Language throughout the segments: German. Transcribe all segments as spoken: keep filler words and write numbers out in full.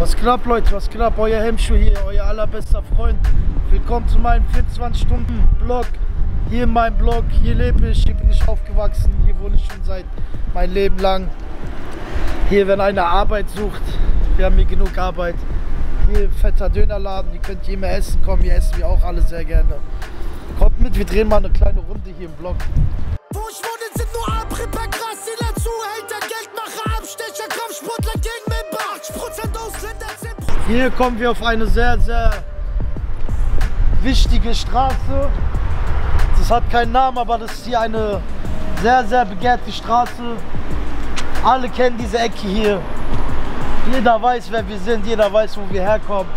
Was klappt, Leute, was klappt? Euer Hemschuh hier, euer allerbester Freund. Willkommen zu meinem vierundzwanzig-Stunden-Blog. Hier in meinem Blog, hier lebe ich, hier bin ich aufgewachsen, hier wohne ich schon seit mein Leben lang. Hier, wenn einer Arbeit sucht, wir haben hier genug Arbeit. Hier, fetter Dönerladen, ihr könnt hier immer essen kommen, hier essen wir auch alle sehr gerne. Kommt mit, wir drehen mal eine kleine Runde hier im Blog. Wo ich wohne, sind nur Abripper, Grasdealer, Zuhälter, Geldmacher, Abstecher, Kampfsportler, gegen Hier kommen wir auf eine sehr, sehr wichtige Straße. Das hat keinen Namen, aber das ist hier eine sehr, sehr begehrte Straße. Alle kennen diese Ecke hier. Jeder weiß, wer wir sind, jeder weiß, wo wir herkommen.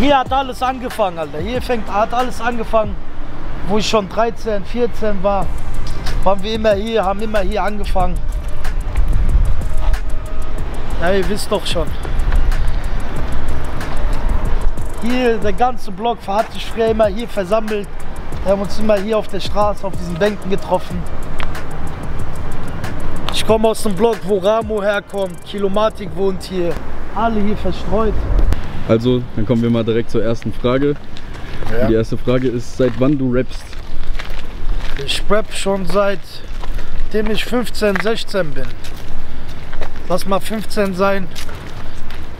Hier hat alles angefangen, Alter. Hier fängt, hat alles angefangen, wo ich schon dreizehn, vierzehn war. Waren wir immer hier, haben immer hier angefangen. Ja, ihr wisst doch schon. Hier, der ganze Block hat sich früher immer hier versammelt. Wir haben uns immer hier auf der Straße, auf diesen Bänken getroffen. Ich komme aus dem Block, wo Ramo herkommt. Kilomatik wohnt hier. Alle hier verstreut. Also, dann kommen wir mal direkt zur ersten Frage. Ja. Die erste Frage ist, seit wann du rappst? Ich rapp schon seitdem ich fünfzehn, sechzehn bin. Lass mal fünfzehn sein,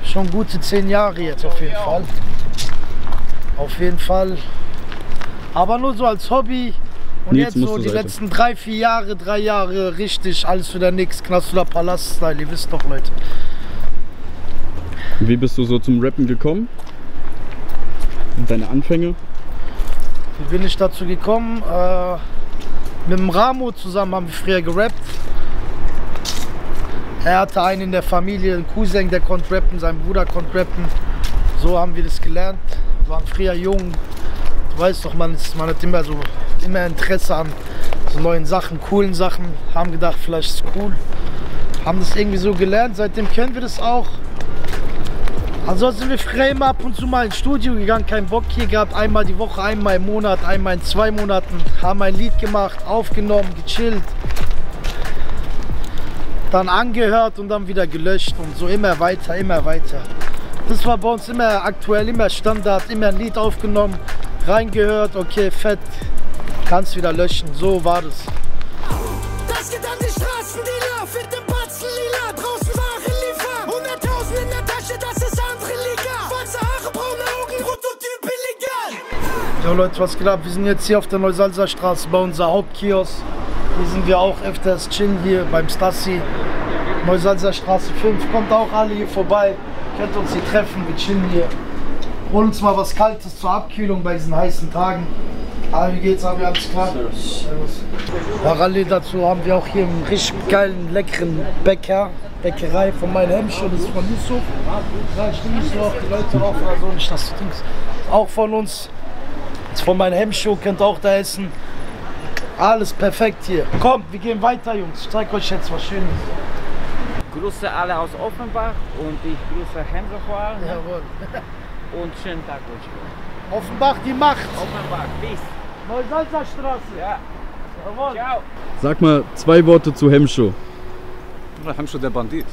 schon gute zehn Jahre jetzt auf jeden Fall. Auf jeden Fall. Aber nur so als Hobby. Und jetzt, jetzt so die Seite. letzten drei, vier Jahre, drei Jahre richtig, alles oder nix, Knast oder Palast-Style, ihr wisst doch, Leute. Wie bist du so zum Rappen gekommen? Und deine Anfänge? Wie bin ich dazu gekommen? Äh, mit dem Ramo zusammen haben wir früher gerappt. Er hatte einen in der Familie, einen Cousin, der konnte rappen, sein Bruder konnte rappen. So haben wir das gelernt. Wir waren früher jung. Du weißt doch, man, ist, man hat immer so immer Interesse an so neuen Sachen, coolen Sachen. Haben gedacht, vielleicht ist es cool. Haben das irgendwie so gelernt, seitdem kennen wir das auch. Ansonsten sind wir früher immer ab und zu mal ins Studio gegangen, keinen Bock hier gehabt. Einmal die Woche, einmal im Monat, einmal in zwei Monaten. Haben ein Lied gemacht, aufgenommen, gechillt. Dann angehört und dann wieder gelöscht und so immer weiter, immer weiter. Das war bei uns immer aktuell, immer Standard, immer ein Lied aufgenommen, reingehört, okay, fett, kannst wieder löschen, so war das. Das geht an die Straßendealer, für den Batzen lila, draußen Ware liefern, hunderttausend in der Tasche, das ist andere Liga, schwarze Haare, braune Augen, rund und Typ illegal. Ja Leute, was geht ab, wir sind jetzt hier auf der Neusalzer Straße bei unserem Hauptkiosk. Hier sind wir auch öfters chillen hier beim Stassi, Neusalzer Straße fünf. Kommt auch alle hier vorbei, könnt uns hier treffen, wir chillen hier. Holen uns mal was Kaltes zur Abkühlung bei diesen heißen Tagen. Aber wie geht's, haben wir alles klar? Parallel dazu haben wir auch hier einen richtig geilen, leckeren Bäcker, Bäckerei von meinem Hemschuh, das ist von Yusuf. Da stimmt nicht so auf die Leute auf oder so, nicht das Ding. Auch von uns, das ist von meinem Hemschuh, könnt auch da essen. Alles perfekt hier. Kommt, wir gehen weiter, Jungs. Ich zeige euch jetzt was Schönes. Ich grüße alle aus Offenbach und ich grüße Hemschuh vor allem. Jawohl. Und schönen Tag euch. Offenbach die Macht. Offenbach, bis. Neusalzer Straße. Ja. Jawohl. Ciao. Sag mal zwei Worte zu Hemschuh. Hemschuh der Bandit.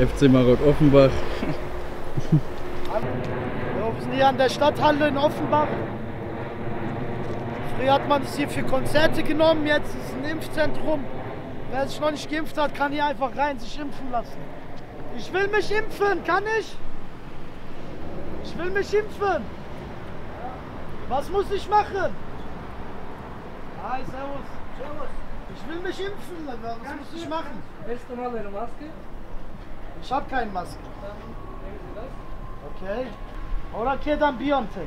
F C Marok Offenbach. Wir sind hier an der Stadthalle in Offenbach. Früher hat man das hier für Konzerte genommen, jetzt ist es ein Impfzentrum. Wer sich noch nicht geimpft hat, kann hier einfach rein sich impfen lassen. Ich will mich impfen, kann ich? Ich will mich impfen. Was muss ich machen? Hi, servus. Servus. Ich will mich impfen, was muss ich machen? Willst du mal eine Maske? Ich habe keine Maske. Dann nehmen Sie das. Okay. Oder okay, dann BioNTech.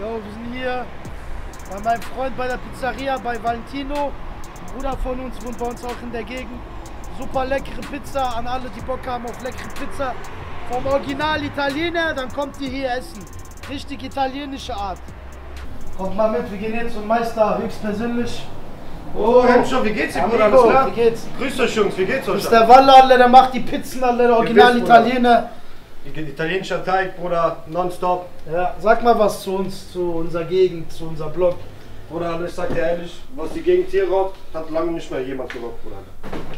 Jo, wir sind hier bei meinem Freund bei der Pizzeria, bei Valentino. Ein Bruder von uns wohnt bei uns auch in der Gegend. Super leckere Pizza an alle, die Bock haben auf leckere Pizza. Vom Original Italiener, dann kommt die hier essen. Richtig italienische Art. Kommt mal mit, wir gehen jetzt zum Meister höchstpersönlich. Oh, Hemschuh, wie geht's dir, Bruder? Alles klar? Wie geht's? Grüßt euch, Jungs, wie geht's euch? Das ist der Walla, der macht die Pizzen, der Original Italiener. Italienischer Teig, Bruder, nonstop. Ja, sag mal was zu uns, zu unserer Gegend, zu unserem Blog. Bruder, ich sag dir ehrlich, was die Gegend hier rockt, hat lange nicht mehr jemand gerockt, Bruder.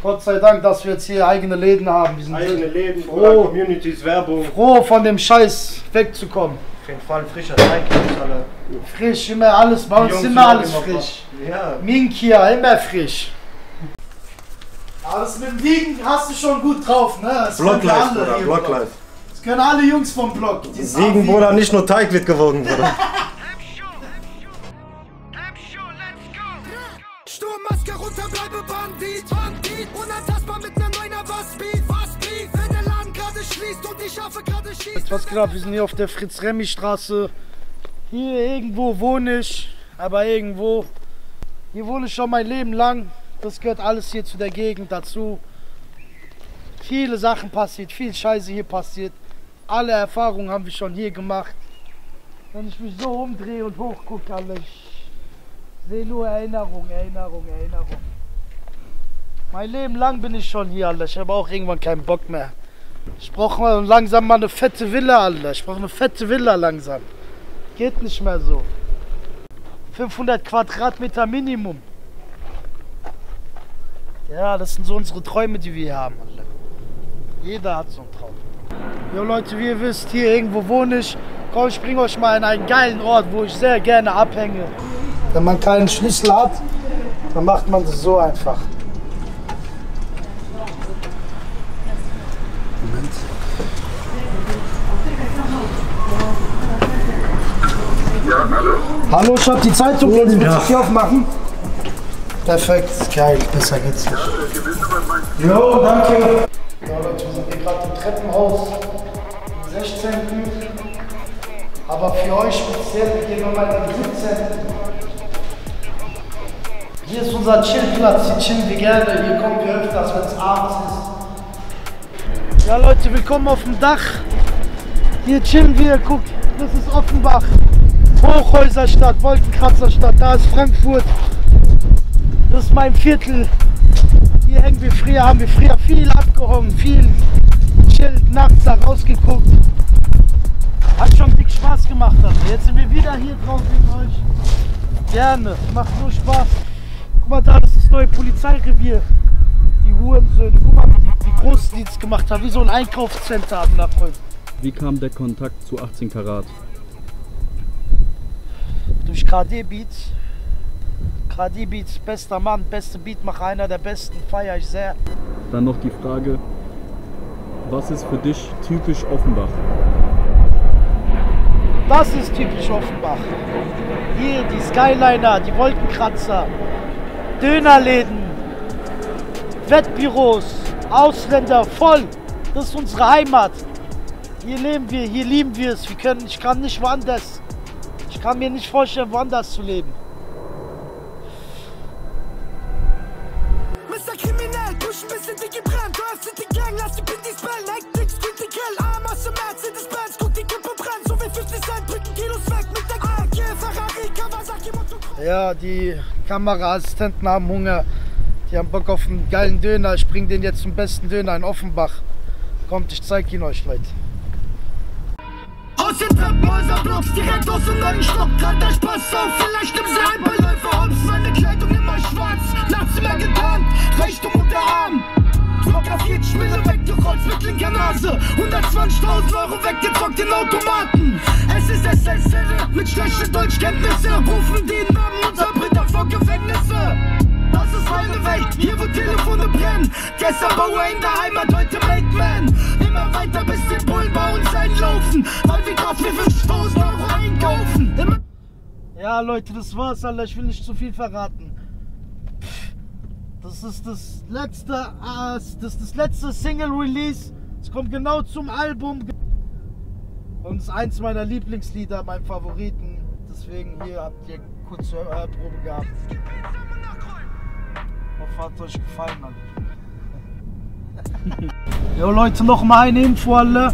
Gott sei Dank, dass wir jetzt hier eigene Läden haben. Wir sind eigene Läden, froh, Bruder, Communities, Werbung. Froh, von dem Scheiß wegzukommen. Auf jeden Fall frischer Teig, alle. Frisch, immer alles, bei uns immer alles frisch. Ja. Minkia, immer frisch. Aber das mit dem Wiegen hast du schon gut drauf, ne? Blocklife, Bruder, Blocklife. Das können alle Jungs vom Block. Wiegen, Bruder, nicht nur Teig wird gewogen, Bruder. Sturmmaske runter, bleibe Bandit, Bandit, unantastbar mit einer neuner Bassbeat, Bassbeat, wenn der Laden gerade schließt und die Schafe gerade schießt. Was klar, wir sind hier auf der Fritz-Remy-Straße, hier irgendwo wohne ich, aber irgendwo, hier wohne ich schon mein Leben lang, das gehört alles hier zu der Gegend dazu. Viele Sachen passiert, viel Scheiße hier passiert, alle Erfahrungen haben wir schon hier gemacht. Wenn ich mich so umdrehe und hochgucke, alles. Seh nur Erinnerung, Erinnerung, Erinnerung. Mein Leben lang bin ich schon hier, Alter. Ich habe auch irgendwann keinen Bock mehr. Ich brauche mal langsam mal eine fette Villa, Alter. Ich brauche eine fette Villa langsam. Geht nicht mehr so. fünfhundert Quadratmeter Minimum. Ja, das sind so unsere Träume, die wir hier haben, Alter. Jeder hat so einen Traum. Jo Leute, wie ihr wisst, hier irgendwo wohne ich. Komm, ich bringe euch mal in einen geilen Ort, wo ich sehr gerne abhänge. Wenn man keinen Schlüssel hat, dann macht man das so einfach. Moment. Ja, hallo. Hallo, ich hab die Zeitung, wollen Sie bitte hier aufmachen? Perfekt, geil, besser geht's nicht. Jo, danke. Ja, Leute, wir sind hier gerade im Treppenhaus, im sechzehnten Aber für euch speziell gehen wir mal in den siebzehnten Hier ist unser Chillplatz, hier chillen wir gerne, hier kommen wir öfters, wenn es abends ist. Ja Leute, willkommen auf dem Dach. Hier chillen wir, guck, das ist Offenbach. Hochhäuserstadt, Wolkenkratzerstadt, da ist Frankfurt. Das ist mein Viertel. Hier hängen wir früher, haben wir früher viel abgehangen, viel chillt, nachts da rausgeguckt. Hat schon dick Spaß gemacht, also. Jetzt sind wir wieder hier drauf wegen euch. Gerne, macht so Spaß. Guck mal da, das ist das neue Polizeirevier. Die Hurensöhne, guck mal, wie groß die es gemacht haben, wie so ein Einkaufscenter haben da Freunde. Wie kam der Kontakt zu achtzehn Karat? Durch K D Beats. K D Beats, bester Mann, beste Beatmacher, einer der besten, feiere ich sehr. Dann noch die Frage, was ist für dich typisch Offenbach? Das ist typisch Offenbach. Hier die Skyliner, die Wolkenkratzer. Dönerläden, Wettbüros, Ausländer, voll. Das ist unsere Heimat. Hier leben wir, hier lieben wir es. Wir können, ich kann nicht woanders. Ich kann mir nicht vorstellen, woanders zu leben. Ja, die Kameraassistenten haben Hunger, die haben Bock auf einen geilen Döner. Ich bringe den jetzt zum besten Döner in Offenbach. Kommt, ich zeig ihn euch, Leute. Aus den Treppenhäuserblocks, direkt aus dem neuen Stock, grad der Spaß auf, vielleicht nimm sie ein paar Läufe hops, meine Kleidung immer schwarz, nachts immer getarnt, Richtung Unterarm. Fotografiert, Schmille weggerollt mit linker Nase, hundertzwanzigtausend Euro weggezockt in Automaten. Es ist S S R, mit schlechten Deutschkenntnissen, rufen den Namen unserer Britter vor Gefängnisse. Das ist meine Welt, hier wo Telefone brennen, gestern Bauer in der Heimat, heute Batman. Immer weiter bis die Bullen bei uns einlaufen, weil wir gerade für fünfzigtausend Euro einkaufen. Immer ja Leute, das war's, Alter, ich will nicht zu viel verraten. Das ist das letzte, das ist das letzte Single-Release. Es kommt genau zum Album. Und es ist eins meiner Lieblingslieder, mein Favoriten. Deswegen hier habt ihr kurz Hörprobe gehabt. Ich hoffe, hat euch gefallen, Alter. Jo Leute, noch mal eine Info, alle.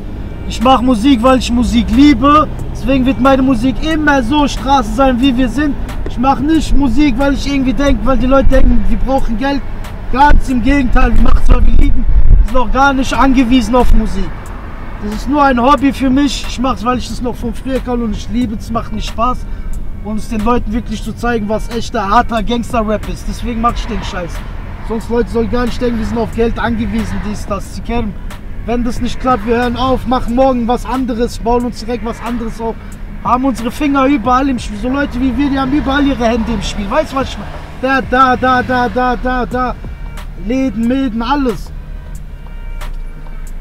Ich mache Musik, weil ich Musik liebe. Deswegen wird meine Musik immer so Straße sein, wie wir sind. Ich mache nicht Musik, weil ich irgendwie denke, weil die Leute denken, wir brauchen Geld. Ganz im Gegenteil, wir machen es, weil wir lieben. Wir sind auch gar nicht angewiesen auf Musik. Das ist nur ein Hobby für mich. Ich mache es, weil ich es noch von früher kann und ich liebe es, macht mir Spaß. Und es den Leuten wirklich zu zeigen, was echter, harter Gangster-Rap ist. Deswegen mache ich den Scheiß. Sonst Leute sollen gar nicht denken, wir sind auf Geld angewiesen, dies, das. Sie kennen, wenn das nicht klappt, wir hören auf, machen morgen was anderes, bauen uns direkt was anderes auf. Haben unsere Finger überall im Spiel. So Leute wie wir, die haben überall ihre Hände im Spiel. Weißt du, was ich meine? Da, da, da, da, da, da, da. Läden, Milden, alles.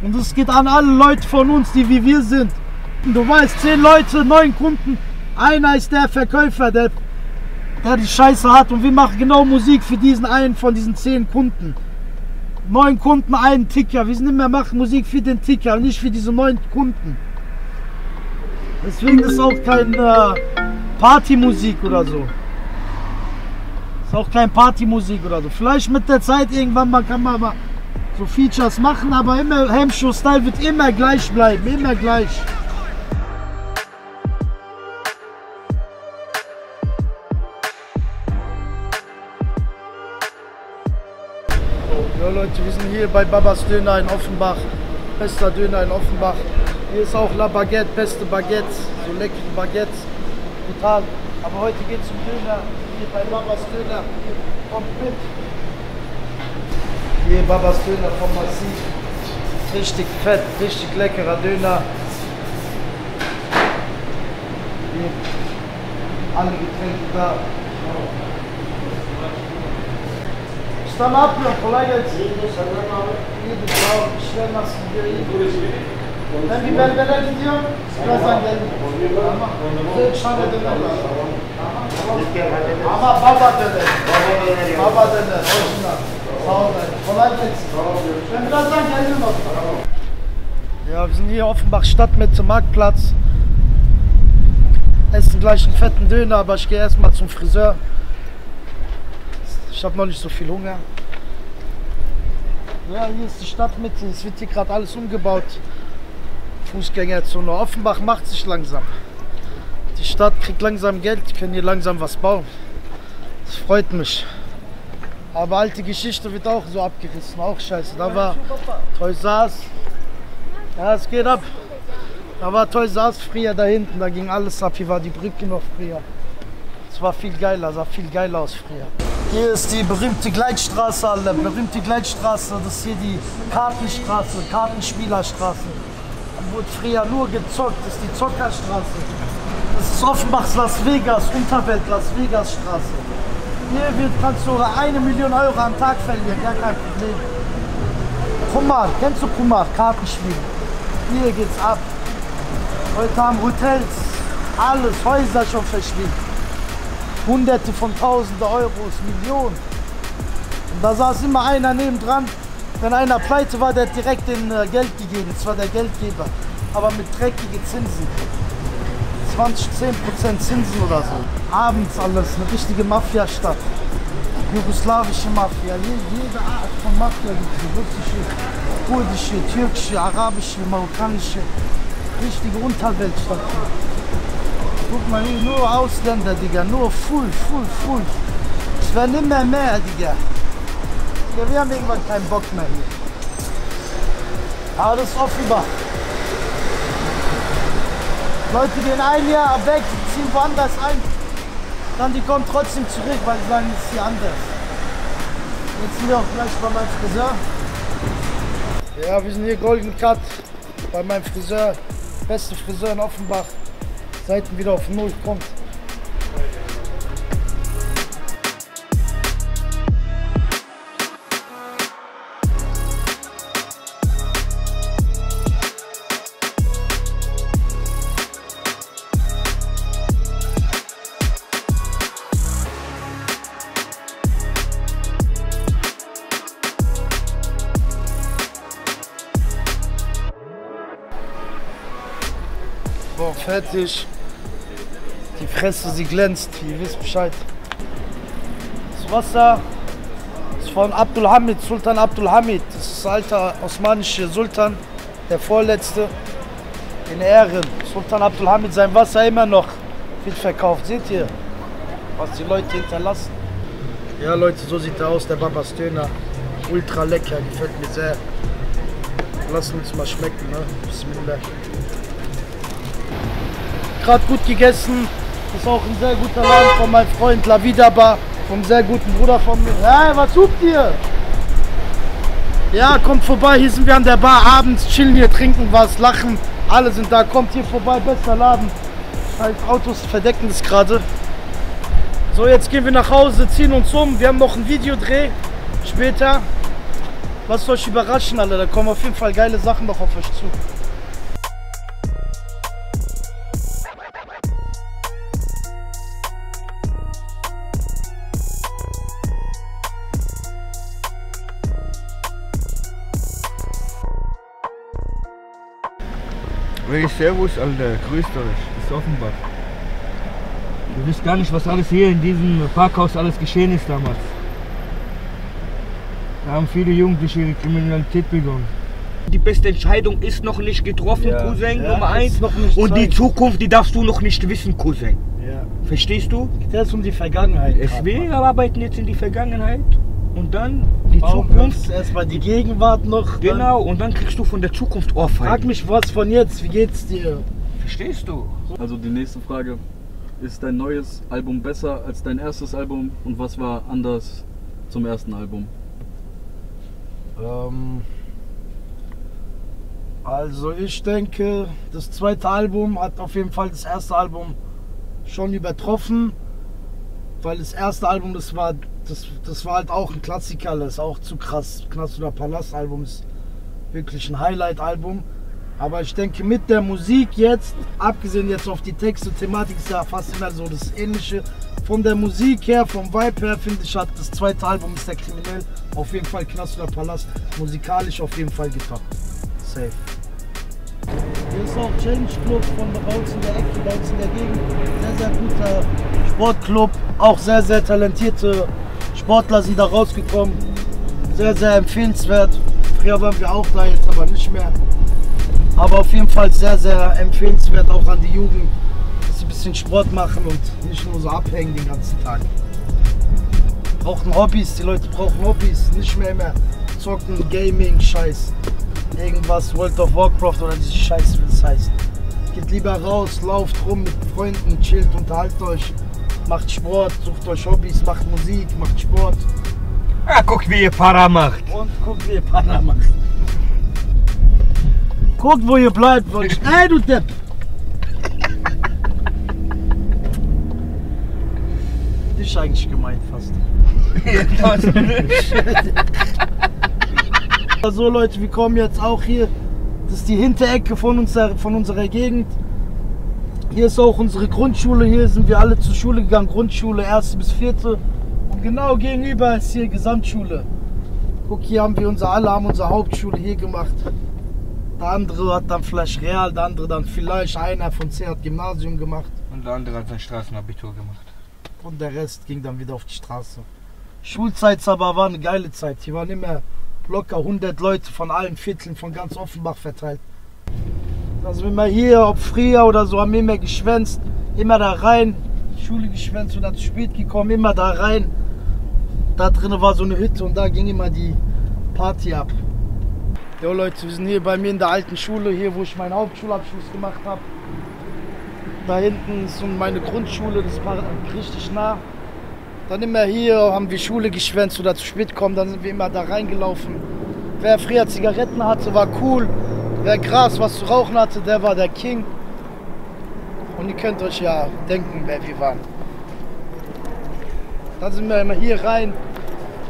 Und es geht an alle Leute von uns, die wie wir sind. Du weißt, zehn Leute, neun Kunden. Einer ist der Verkäufer, der, der die Scheiße hat, und wir machen genau Musik für diesen einen von diesen zehn Kunden. Neun Kunden, einen Ticker. Wir sind immer machen Musik für den Ticker, nicht für diese neun Kunden. Deswegen ist auch keine Partymusik oder so. Ist auch keine Partymusik oder so. Vielleicht mit der Zeit irgendwann mal kann man mal so Features machen, aber immer Hemmschuh-Style wird immer gleich bleiben, immer gleich. Ja Leute, wir sind hier bei Babas Döner in Offenbach, bester Döner in Offenbach. Hier ist auch La Baguette, beste Baguette, so leckere Baguettes, total. Aber heute geht es zum Döner, hier bei Babas Döner, kommt mit. Hier Babas Döner vom Massiv, richtig fett, richtig leckerer Döner. Hier alle Getränke da. Ne yapıyorum? Kolay gelsin. İyi senden abi. İyidir sağ ol. İşler nasıl gidiyor? İyi gidiyor. Ben bir berbere gidiyorum. Birazdan geldim. Tamam. Bize çare döner. Tamam. Ama baba döner. Baba döner. Baba döner. Hoşçakal. Sağ ol. Kolay gelsin. Ben birazdan geldim dostlar. Ja, wir sind hier Offenbach Stadtmitte, Marktplatz. Essen gleich einen fetten Döner, aber ich gehe erstmal zum Friseur. Ich habe noch nicht so viel Hunger. Ja, hier ist die Stadtmitte, es wird hier gerade alles umgebaut. Fußgängerzone. Offenbach macht sich langsam. Die Stadt kriegt langsam Geld, die können hier langsam was bauen. Das freut mich. Aber alte Geschichte wird auch so abgerissen, auch scheiße. Da war Toys R Us. Ja, es geht ab. Da war Toys R Us früher da hinten, da ging alles ab. Hier war die Brücke noch früher. Es war viel geiler, sah viel geiler aus früher. Hier ist die berühmte Gleitstraße, alle berühmte Gleitstraße, das ist hier die Kartenstraße, Kartenspielerstraße. Da wurde früher nur gezockt, das ist die Zockerstraße. Das ist Offenbachs Las Vegas, Unterwelt Las Vegas Straße. Hier wird, kannst du eine Million Euro am Tag verlieren, gar kein Problem. Kumar, kennst du Kumar, Kartenspiel? Hier geht's ab. Heute haben Hotels, alles, Häuser schon verspielt. Hunderte von Tausende Euros, Millionen. Und da saß immer einer nebendran. Wenn einer pleite war, der hat direkt den Geld gegeben. Das war der Geldgeber. Aber mit dreckigen Zinsen. zwanzig, zehn Prozent Zinsen oder so. Abends alles, eine richtige Mafia-Stadt. Jugoslawische Mafia. Jede Art von Mafia gibt es. Russische, kurdische, türkische, arabische, marokkanische. Richtige Unterweltstadt. Guck mal hier, nur Ausländer, Digga, nur full, full, full. Es werden immer mehr, Digga. Ja, wir haben irgendwann keinen Bock mehr hier. Aber das ist Offenbach. Leute gehen ein Jahr weg, ziehen woanders ein. Dann die kommen trotzdem zurück, weil sie sagen, es ist hier anders. Jetzt sind wir auch gleich bei meinem Friseur. Ja, wir sind hier Golden Cut bei meinem Friseur. Beste Friseur in Offenbach. Seiten wieder auf Null kommt. So, fertig. Die Fresse, sie glänzt, ihr wisst Bescheid. Das Wasser ist von Abdulhamid, Sultan Abdulhamid. Das ist der alte osmanische Sultan, der vorletzte in Ehren. Sultan Abdulhamid, sein Wasser immer noch viel verkauft. Seht ihr, was die Leute hinterlassen? Ja Leute, so sieht er aus, der Babas Döner. Ultra lecker, gefällt mir sehr. lassen uns mal schmecken, ne? Bismillah. Gerade gut gegessen. Ist auch ein sehr guter Laden von meinem Freund Lavidaba, vom sehr guten Bruder von mir. Hey, was sucht ihr? Ja, kommt vorbei. Hier sind wir an der Bar abends, chillen hier, trinken was, lachen. Alle sind da. Kommt hier vorbei, bester Laden. Scheiß Autos verdecken das gerade. So, jetzt gehen wir nach Hause, ziehen uns um. Wir haben noch ein Videodreh später. Lasst euch überraschen, alle. Da kommen auf jeden Fall geile Sachen noch auf euch zu. Hey, servus, Alter. Grüßt euch. Ist Offenbach. Du wisst gar nicht, was alles hier in diesem Parkhaus alles geschehen ist damals. Da haben viele Jugendliche ihre Kriminalität begonnen. Die beste Entscheidung ist noch nicht getroffen, ja. Cousin, ja, Nummer eins. Und Zeit. Die Zukunft, die darfst du noch nicht wissen, Cousin. Ja. Verstehst du? Es geht um die Vergangenheit. Wir arbeiten jetzt in die Vergangenheit und dann die oh, Zukunft. Erstmal die Gegenwart noch. Genau, und dann kriegst du von der Zukunft Ohrfeigen. Frag mich was von jetzt, wie geht's dir? Verstehst du? Also die nächste Frage, ist dein neues Album besser als dein erstes Album und was war anders zum ersten Album? Also ich denke, das zweite Album hat auf jeden Fall das erste Album schon übertroffen, weil das erste Album, das war, das, das war halt auch ein Klassiker, das ist auch zu krass. Knast oder Palast Album ist wirklich ein Highlight-Album, aber ich denke mit der Musik jetzt, abgesehen jetzt auf die Texte, Thematik ist ja fast immer so das Ähnliche, von der Musik her, vom Vibe her, finde ich, hat das zweite Album Mister Kriminell auf jeden Fall Knast oder Palast musikalisch auf jeden Fall getoppt. Safe. Hier ist auch Challenge Club von bei uns in der Ecke, bei uns in der Gegend. Sehr, sehr guter Sportclub. Auch sehr, sehr talentierte Sportler sind da rausgekommen. Sehr, sehr empfehlenswert. Früher waren wir auch da, jetzt aber nicht mehr. Aber auf jeden Fall sehr, sehr empfehlenswert auch an die Jugend. Ein bisschen Sport machen und nicht nur so abhängen den ganzen Tag. Brauchen Hobbys, die Leute brauchen Hobbys, nicht mehr immer zocken, Gaming, Scheiß, irgendwas, World of Warcraft oder diese Scheiße, wie das heißt. Geht lieber raus, lauft rum mit Freunden, chillt, unterhaltet euch, macht Sport, sucht euch Hobbys, macht Musik, macht Sport. Ja, guck wie ihr Para macht. Und guck wie ihr Para macht. Guck wo ihr bleibt, Leute. Ey du Depp! Ist eigentlich gemeint fast. So Leute, wir kommen jetzt auch hier. Das ist die Hinterecke von, unser, von unserer Gegend. Hier ist auch unsere Grundschule. Hier sind wir alle zur Schule gegangen. Grundschule, erste bis vierte. Und genau gegenüber ist hier Gesamtschule. Guck, hier haben wir unser, alle haben unsere Hauptschule hier gemacht. Der andere hat dann vielleicht Real, der andere dann vielleicht. Einer von zehn hat Gymnasium gemacht. Und der andere hat sein Straßenabitur gemacht. Und der Rest ging dann wieder auf die Straße. Schulzeit aber war eine geile Zeit. Hier waren immer locker hundert Leute von allen Vierteln, von ganz Offenbach verteilt. Also wenn wir hier, ob früher oder so, haben wir immer geschwänzt, immer da rein. Schule geschwänzt oder zu spät gekommen, immer da rein. Da drinnen war so eine Hütte und da ging immer die Party ab. Jo Leute, wir sind hier bei mir in der alten Schule, hier wo ich meinen Hauptschulabschluss gemacht habe. Da hinten ist meine Grundschule, das war richtig nah. Dann immer hier haben wir Schule geschwänzt oder zu spät kommen, dann sind wir immer da reingelaufen. Wer früher Zigaretten hatte, war cool. Wer Gras, was zu rauchen hatte, der war der King. Und ihr könnt euch ja denken, wer wir waren. Dann sind wir immer hier rein.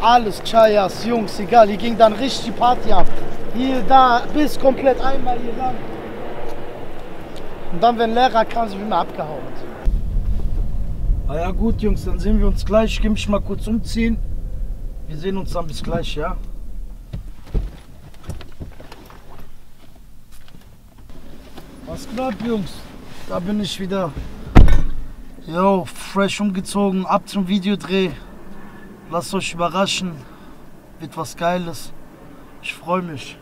Alles, Chayas, Jungs, egal, hier ging dann richtig die Party ab. Hier, da, bis komplett einmal hier lang. Und dann, wenn Lehrer kam, sind wir immer abgehauen. Na ja gut, Jungs, dann sehen wir uns gleich. Ich gehe mich mal kurz umziehen. Wir sehen uns dann bis gleich, ja? Was klappt, Jungs? Da bin ich wieder. Jo, fresh umgezogen, ab zum Videodreh. Lasst euch überraschen. Wird was Geiles. Ich freue mich.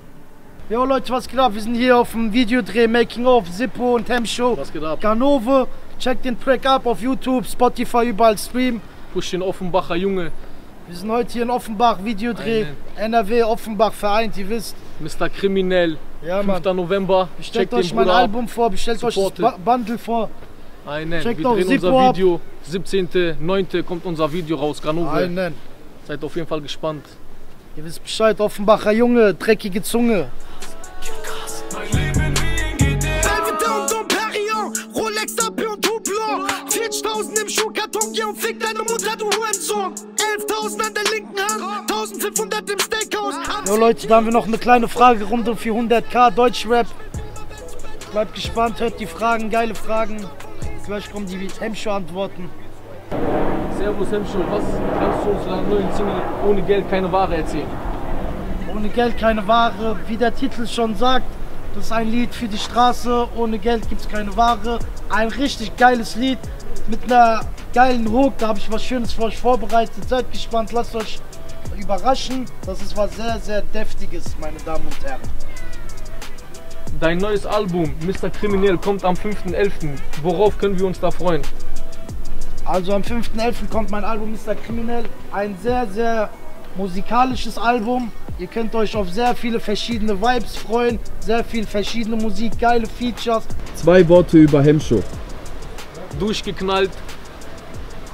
Jo Leute, was geht ab? Wir sind hier auf dem Videodreh, Making of, Zippo und Hemshow. Was geht ab? Ganove, checkt den Track ab auf YouTube, Spotify, überall streamen. Push den Offenbacher Junge. Wir sind heute hier in Offenbach, Videodreh, N R W, Offenbach vereint, ihr wisst. Mister Kriminell, ja, fünfter November, ich check den Bruder ab. Bestellt euch mein Album vor, bestellt Supporte. euch das Bundle vor. Einen. Checkt wir drehen Zippo unser Video, siebzehnter neunter kommt unser Video raus, Ganove. Seid auf jeden Fall gespannt. Ihr wisst Bescheid, Offenbacher Junge, dreckige Zunge. vierzigtausend im Schuhkarton, geh und fick deine Mutter, du Hurensohn. elftausend an der linken Hand, eintausendfünfhundert im Steakhouse. Jo Leute, da haben wir noch eine kleine Frage rund um vierhunderttausend Deutschrap. Bleibt gespannt, hört die Fragen, geile Fragen. Vielleicht kommen die Hemschuh-Antworten. Servus Hemschuh, was kannst du uns nach neuen Single ohne Geld keine Ware erzählen? Ohne Geld keine Ware, wie der Titel schon sagt. Das ist ein Lied für die Straße, ohne Geld gibt es keine Ware. Ein richtig geiles Lied mit einer geilen Hook, da habe ich was Schönes für euch vorbereitet. Seid gespannt, lasst euch überraschen. Das ist was sehr, sehr Deftiges, meine Damen und Herren. Dein neues Album, Mister Kriminell, kommt am fünften elften. Worauf können wir uns da freuen? Also am fünften elften kommt mein Album Mister Kriminell. Ein sehr, sehr musikalisches Album. Ihr könnt euch auf sehr viele verschiedene Vibes freuen, sehr viel verschiedene Musik, geile Features. Zwei Worte über Hemschuh. Durchgeknallt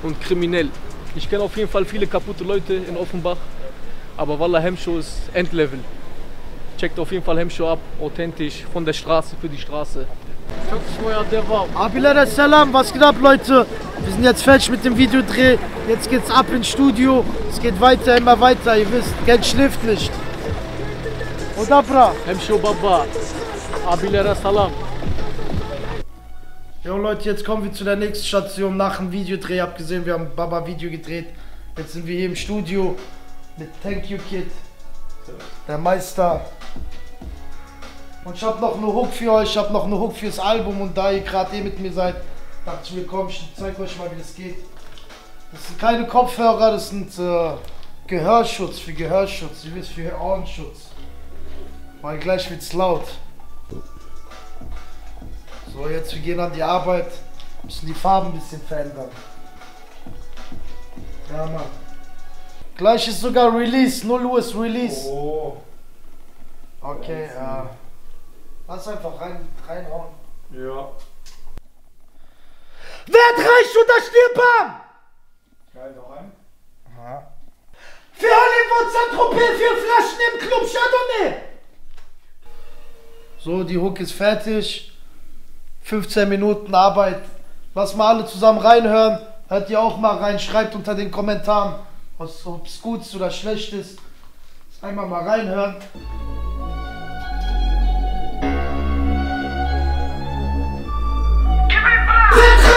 und kriminell. Ich kenne auf jeden Fall viele kaputte Leute in Offenbach, aber Wallah, Hemschuh ist Endlevel. Checkt auf jeden Fall Hemschuh ab, authentisch, von der Straße für die Straße. Abilad Salam, was geht ab, Leute? Wir sind jetzt fertig mit dem Videodreh. Jetzt geht's ab ins Studio. Es geht weiter, immer weiter. Ihr wisst, Geld schläft nicht. Oder bra? Hemschuh Baba. Abilad Salam. Jo Leute, jetzt kommen wir zu der nächsten Station nach dem Videodreh. Habt gesehen, wir haben Baba Video gedreht. Jetzt sind wir hier im Studio mit Thank You Kid, der Meister. Und ich hab noch eine Hook für euch, ich hab noch eine Hook fürs Album, und da ihr gerade eh mit mir seid, dachte ich mir, komm, ich zeig euch mal, wie das geht. Das sind keine Kopfhörer, das sind äh, Gehörschutz, für Gehörschutz, ihr wisst, für Ohrenschutz. Weil gleich wird's laut. So, jetzt wir gehen an die Arbeit, müssen die Farben ein bisschen verändern. Ja, Mann. Gleich ist sogar Release, null Uhr ist Release. Oh. Okay, ja. Äh, Lass einfach rein, reinhauen. Ja. Werd reich oder stirb arm! Geil, noch ein. Aha. Für Hollywood, Saint-Tropez, vier Flaschen im Club Chardonnay! So, die Hook ist fertig. fünfzehn Minuten Arbeit. Lass mal alle zusammen reinhören. Hört ihr auch mal rein. Schreibt unter den Kommentaren, ob es gut oder schlecht ist. Einmal mal reinhören.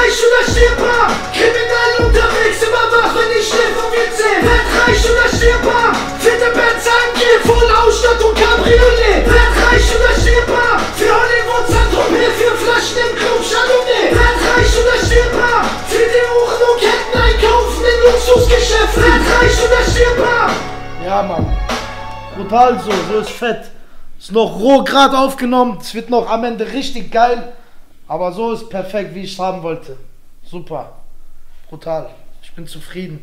Oder Schirpa, kriminell unterwegs, immer wach, wenn ich schläfe um vierzehn. Wettreich oder Schirpa, vierte Benz A M G, Vollausstattung Cabriolet. Wettreich oder Schirpa, für Hollywood, Saint-Tropez, vier Flaschen im Club Chardonnay. Wettreich oder Schirpa, für die Uhren und Ketten einkaufen in Luxusgeschäften. Wettreich oder Schirpa. Ja, Mann, brutal so, so ist fett. Ist noch roh, gerade aufgenommen, es wird noch am Ende richtig geil. Aber so ist perfekt, wie ich es haben wollte. Super. Brutal. Ich bin zufrieden.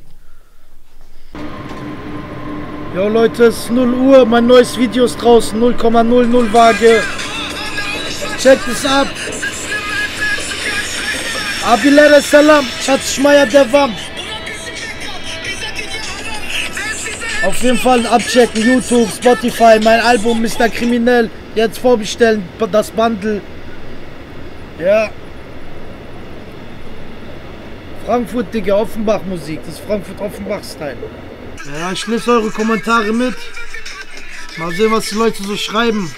Jo Leute, es ist null Uhr. Mein neues Video ist draußen. null Komma null null Waage. Checkt es ab. Abilad Salam. Schatzschmeier der Wam. Auf jeden Fall abchecken. YouTube, Spotify. Mein Album Mister Kriminell. Jetzt vorbestellen. Das Bundle. Ja. Frankfurt, Digga, Offenbach-Musik. Das ist Frankfurt-Offenbach-Style. Ja, ich lese eure Kommentare mit. Mal sehen, was die Leute so schreiben.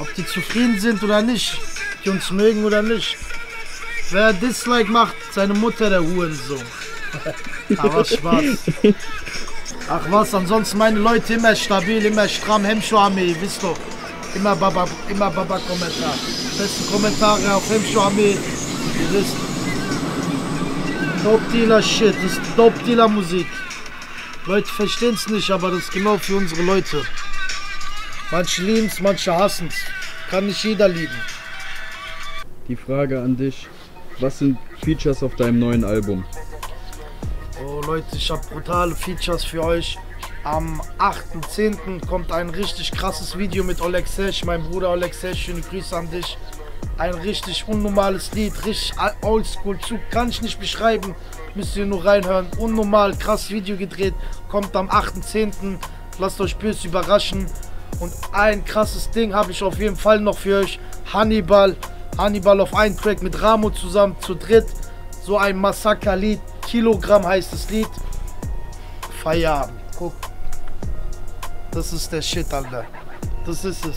Ob die zufrieden sind oder nicht. Ob die uns mögen oder nicht. Wer Dislike macht, seine Mutter der Hurensohn. Aber Spaß. Ach was, ansonsten meine Leute immer stabil, immer stramm. Hemschuh-Armee, wisst doch. Immer Baba, immer Baba-Kommentar. Beste Kommentare auf Hemschuh-Armee. Ihr wisst. Dope Dealer Shit, das ist Dope Dealer Musik. Leute verstehen es nicht, aber das ist genau für unsere Leute. Manche lieben es, manche hassen es. Kann nicht jeder lieben. Die Frage an dich, was sind Features auf deinem neuen Album? Oh Leute, ich habe brutale Features für euch. Am achten zehnten kommt ein richtig krasses Video mit Olexesh, mein Bruder Olexesh, schöne Grüße an dich. Ein richtig unnormales Lied, richtig Oldschool-Zug, kann ich nicht beschreiben, müsst ihr nur reinhören. Unnormal, krass Video gedreht, kommt am achten zehnten Lasst euch böse überraschen. Und ein krasses Ding habe ich auf jeden Fall noch für euch. Hannibal, Hannibal auf einen Track mit Ramo zusammen, zu dritt. So ein Massaker-Lied, Kilogramm heißt das Lied. Feierabend, guck. Das ist der Shit, Alter. Das ist es.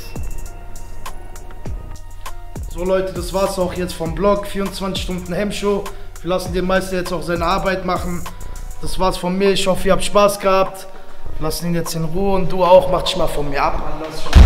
So Leute, das war's auch jetzt vom Blog. vierundzwanzig Stunden Hemmshow. Wir lassen den Meister jetzt auch seine Arbeit machen. Das war's von mir. Ich hoffe, ihr habt Spaß gehabt. Wir lassen ihn jetzt in Ruhe und du auch. Mach dich mal von mir ab.